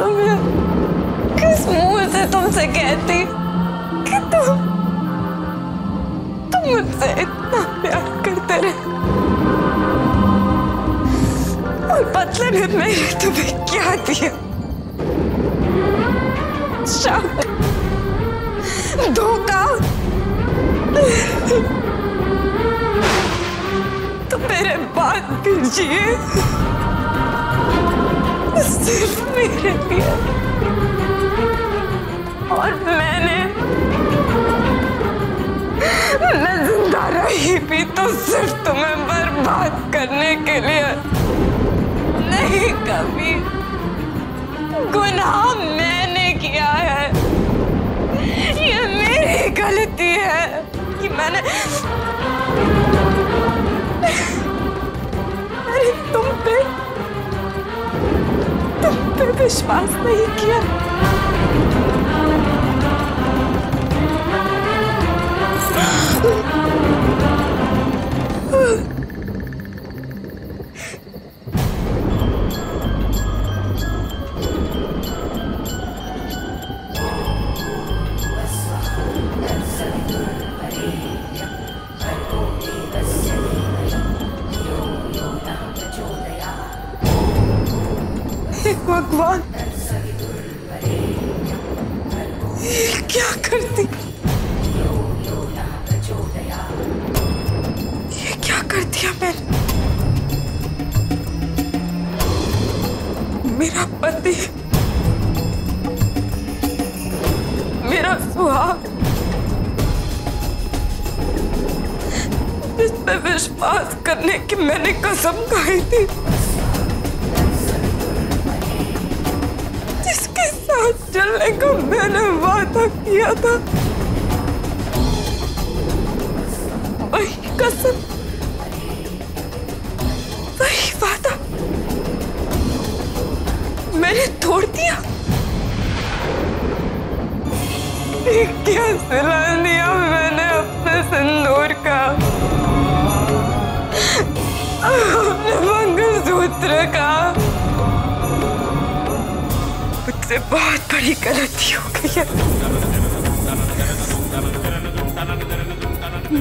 तो मैं किस मुंह से तुमसे कहती कि तुम मुझसे इतना प्यार करते रहे और बदले में मैंने तुम्हें क्या दिया? शाप, धोखा। तो मेरे बात कीजिए सिर्फ मेरे लिए। और मैं जिंदा रही भी तो सिर्फ तुम्हें बर्बाद करने के लिए नहीं। कभी गुनाह मैंने किया है, ये मेरी गलती है कि मैंने। अरे तुम पे विश्वास नहीं किया। भगवान, ये क्या करती, ये क्या कर दिया मैंने? मेरा पति, मेरा सुहाग, जिस पे विश्वास करने की मैंने कसम खाई थी, चलने को मैंने वादा किया था, वही कसम, वही वादा मैंने तोड़ दिया। क्या सिला दिया मैंने अपने सिंदूर का, अपने मंगलसूत्र का। मुझसे बहुत बड़ी गलती हो गई है,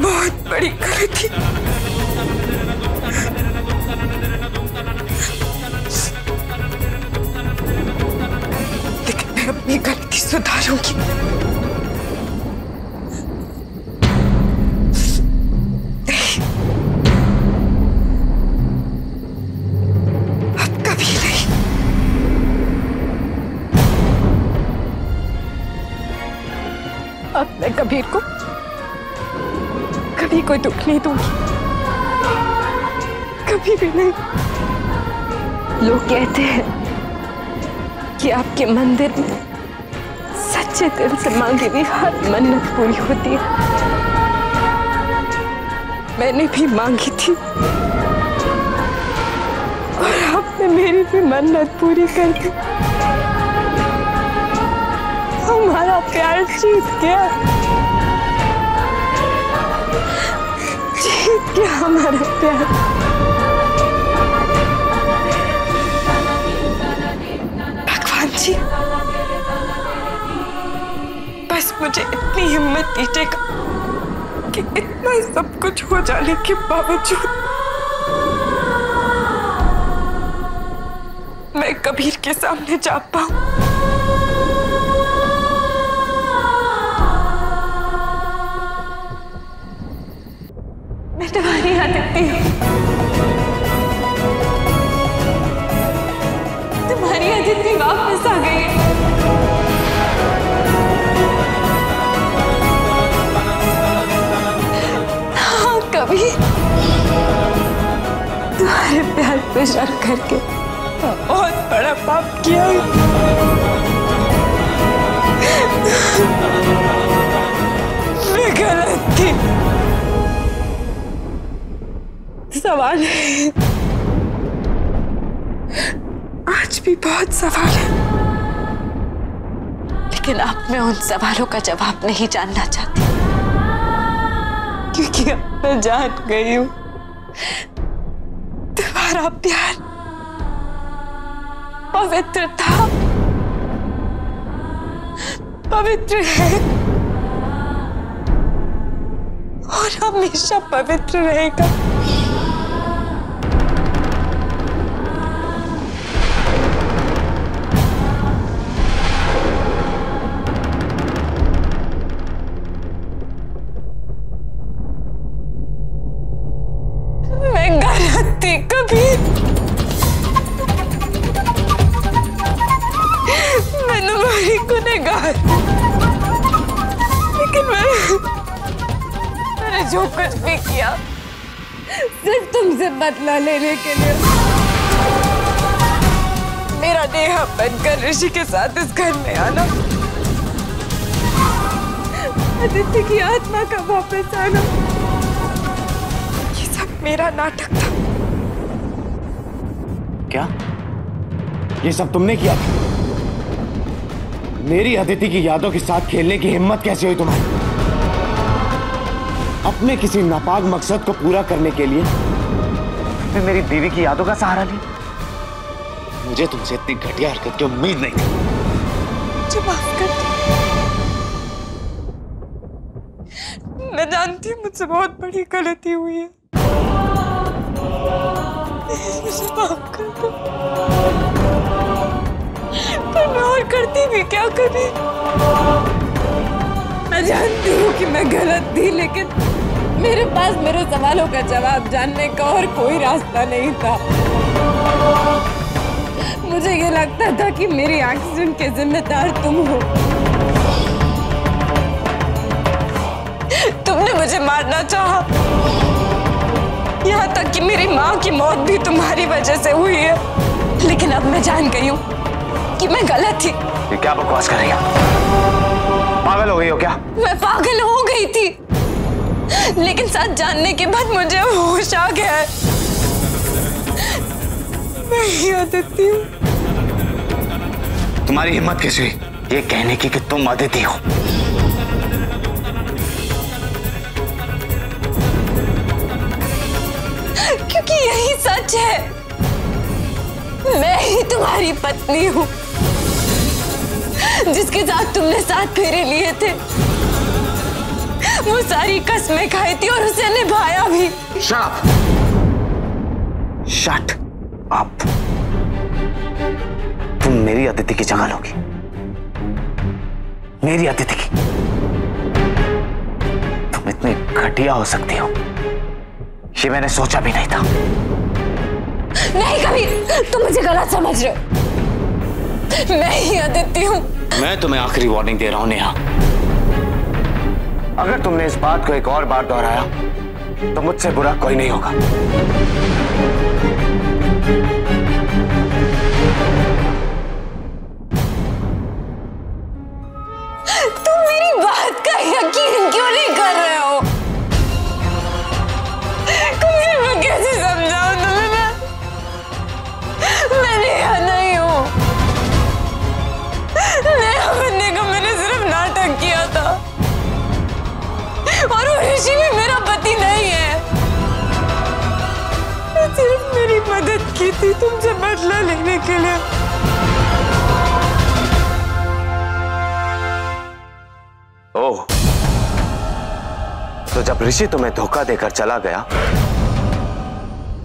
बहुत बड़ी गलती। लेकिन मैं अपनी गलती सुधारूंगी। अब मैं कबीर को कभी कोई दुख नहीं दूंगी, कभी भी नहीं। लोग कहते हैं कि आपके मंदिर में सच्चे दिल से मांगी हुई हर मन्नत पूरी होती है। मैंने भी मांगी थी और आपने मेरी भी मन्नत पूरी कर दी। हमारा प्यार जीत गया हमारा प्यार। भगवान जी, बस मुझे इतनी हिम्मत दीजिएगा कि इतना सब कुछ हो जाने के बावजूद मैं कबीर के सामने जा पाऊं। तुम्हारी आदित्य हूँ, तुम्हारी आदित्य वापस आ गई। हाँ कभी तुम्हारे प्यार पे शर्म करके बहुत बड़ा पाप किया मैं। गलत थी। सवाल है, आज भी बहुत सवाल है, लेकिन अब मैं उन सवालों का जवाब नहीं जानना चाहती, क्योंकि अब मैं जान गई हूं तुम्हारा प्यार पवित्र था, पवित्र है और हमेशा पवित्र रहेगा। मैं गलत थी, कभी मैंने बड़ी गुनहगार, लेकिन मैंने जो कुछ भी किया सिर्फ तुमसे बदला लेने के लिए। मेरा नेहा बनकर ऋषि के साथ इस घर में आना, आदित्य की आत्मा का वापस आना, ये सब मेरा नाटक था। क्या ये सब तुमने किया था? मेरी अदिति की यादों के साथ खेलने की हिम्मत कैसे हुई तुम्हारी? अपने किसी नापाक मकसद को पूरा करने के लिए मैं मेरी बीवी की यादों का सहारा लिया। मुझे तुमसे इतनी घटिया हरकत की उम्मीद नहीं थी। माफ कर दो, मैं जानती हूँ मुझसे बहुत बड़ी गलती हुई है। मुझे माफ कर दो, मैं और करती भी क्या कभी। मैं जानती हूँ कि मैं गलत थी, लेकिन मेरे पास मेरे सवालों का जवाब जानने का और कोई रास्ता नहीं था। मुझे ये लगता था कि मेरे एक्सीडेंट के जिम्मेदार तुम हो। तुमने मुझे मारना चाहा, यहाँ तक कि मेरी माँ की मौत भी तुम्हारी वजह से हुई है। लेकिन अब मैं जान गई हूँ कि मैं गलत थी। ये क्या बकवास कर रही हो? पागल हो गई हो क्या? मैं पागल हो गई थी, लेकिन सच जानने के बाद मुझे होश आ गया है। मैं याद आती हूँ। तुम्हारी हिम्मत कैसे हुई ये कहने की कि तुम अदिति हो? क्योंकि यही सच है। मैं ही तुम्हारी पत्नी हूँ, जिसके साथ तुमने साथ फेरे लिए थे, वो सारी कसमें खाई थी और उसे निभाया भी। शट अप, तुम मेरी अदिति की जगह लोगी। मेरी अदिति की। तुम इतनी घटिया हो सकती हो ये मैंने सोचा भी नहीं था। नहीं कभी, तुम मुझे गलत समझ रहे हो। मैं ही अदिति हूँ। मैं तुम्हें आखिरी वार्निंग दे रहा हूँ नेहा, अगर तुमने इस बात को एक और बार दोहराया तो मुझसे बुरा कोई नहीं होगा। तुम मेरी बात का यकीन क्यों नहीं कर रहे हो? तुम्हें कैसे समझाऊं तुम्हें? मैं नेहा नहीं हूँ। नेहा बनने का मैंने सिर्फ नाटक किया था, और वो ऋषि भी मेरा पति नहीं है। मैं सिर्फ मेरी मदद की थी तुमसे बदला लेने के लिए। ओह, तो जब ऋषि तुम्हें धोखा देकर चला गया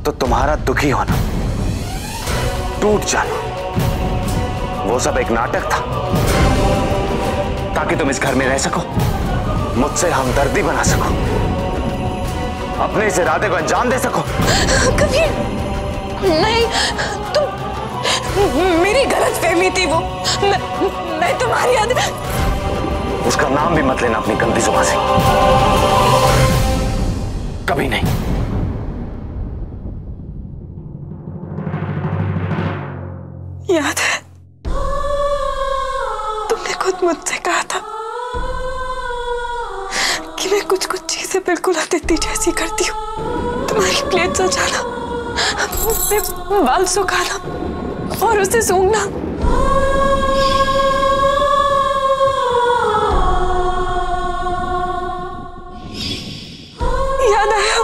तो तुम्हारा दुखी होना, टूट जाना, वो सब एक नाटक था ताकि तुम इस घर में रह सको, मुझसे हमदर्दी बना सको, अपने इस इरादे को अंजाम दे सको। कभी नहीं, तुम मेरी गलतफहमी थी वो। मैं तुम्हारी याद, उसका नाम भी मत लेना अपनी गंदी जुबान से, कभी नहीं। याद है मुझसे कहा था कि मैं कुछ कुछ चीजें बिल्कुल अदिति जैसी करती हूँ। तुम्हारी प्लेट सजाना, अपने बाल सुखाना और उसे सूंघना। याद आया?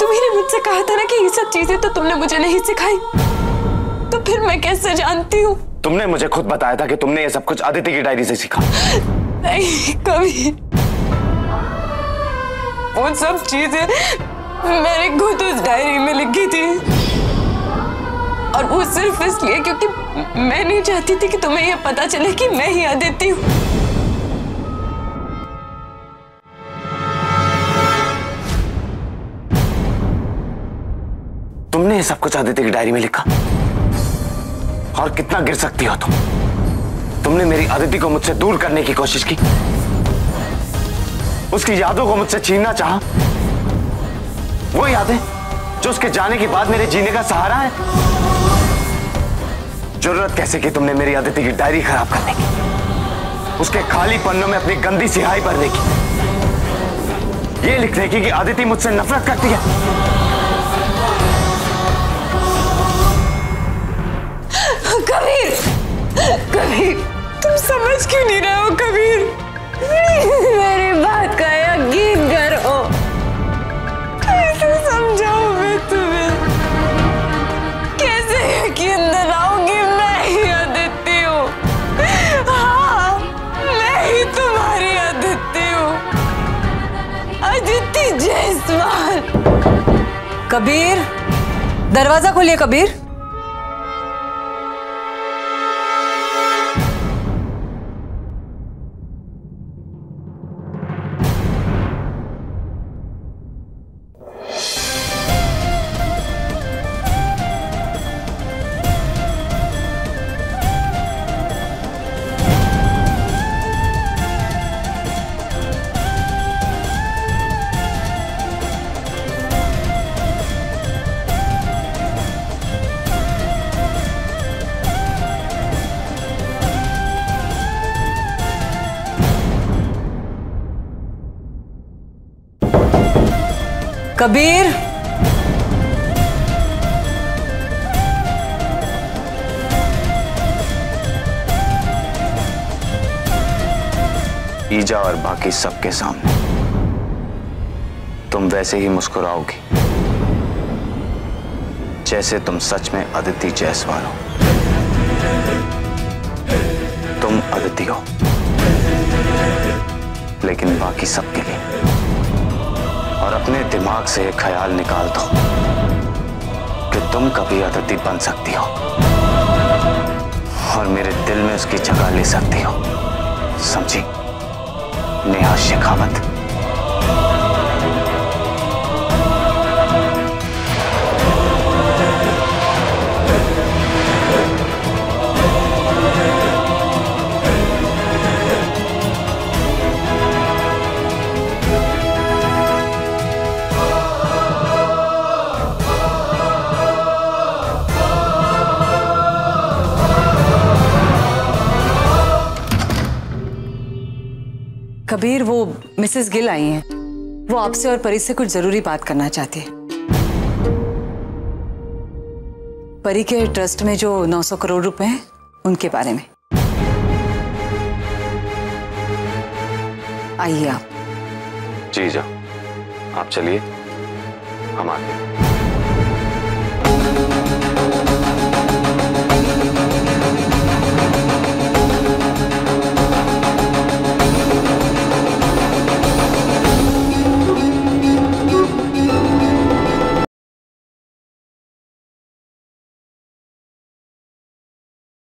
तुमने मुझसे कहा था ना कि ये सब चीजें तो तुमने मुझे नहीं सिखाई, तो फिर मैं कैसे जानती हूँ? तुमने मुझे खुद बताया था कि तुमने ये सब कुछ अदिति की डायरी से सीखा। नहीं, कभी वो सब चीजें मैंने खुद उस डायरी में लिखी थी, और वो सिर्फ इसलिए क्योंकि मैं नहीं चाहती थी कि तुम्हें यह पता चले कि मैं ही अदिति हूँ। तुमने ये सब कुछ आदित्य की डायरी में लिखा, और कितना गिर सकती हो तुम। तुमने मेरी आदित्य को मुझसे दूर करने की कोशिश की, उसकी यादों को मुझसे छीनना चाहा, वो यादें जो उसके जाने के बाद मेरे जीने का सहारा है। जरूरत कैसे कि तुमने मेरी आदित्य की डायरी खराब करने की, उसके खाली पन्नों में अपनी गंदी सिहाई भरने की, ये लिखने की कि आदित्य मुझसे नफरत करती है। कबीर, कबीर, तुम समझ क्यों नहीं रहे हो कबीर? मेरी बात का यकीन करो, कैसे समझाऊं मैं तुम्हें, कैसे यकीन दिलाऊंगी मैं ही अदिति हूँ। हाँ, मैं ही तुम्हारी अदिति हूँ, अदिति जायसवाल। कबीर, दरवाजा खोलिए कबीर। कबीर, ईजा और बाकी सबके सामने तुम वैसे ही मुस्कुराओगी जैसे तुम सच में अदिति जायसवाल हो। तुम अदिति हो, लेकिन बाकी सबके लिए। और अपने दिमाग से एक ख्याल निकाल दो कि तुम कभी अदिति बन सकती हो और मेरे दिल में उसकी जगह ले सकती हो, समझी? नेहा शेखावत। कबीर, वो मिसेस गिल आई हैं। वो आपसे और परी से कुछ जरूरी बात करना चाहती है। परी के ट्रस्ट में जो 900 करोड़ रुपए हैं, उनके बारे में। आइए आप। जी जा, आप चलिए, हम आगे।